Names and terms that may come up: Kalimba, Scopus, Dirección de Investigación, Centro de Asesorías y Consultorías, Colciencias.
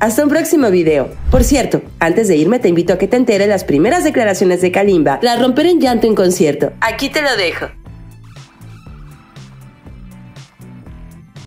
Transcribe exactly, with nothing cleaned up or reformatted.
Hasta un próximo video. Por cierto, antes de irme te invito a que te enteres las primeras declaraciones de Kalimba tras romper en llanto en concierto. Aquí te lo dejo.